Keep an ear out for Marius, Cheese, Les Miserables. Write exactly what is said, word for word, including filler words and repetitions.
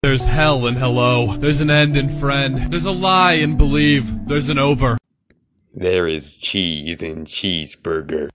There's hell in hello. There's an end in friend. There's a lie in believe. There's an over. There is cheese in cheeseburger.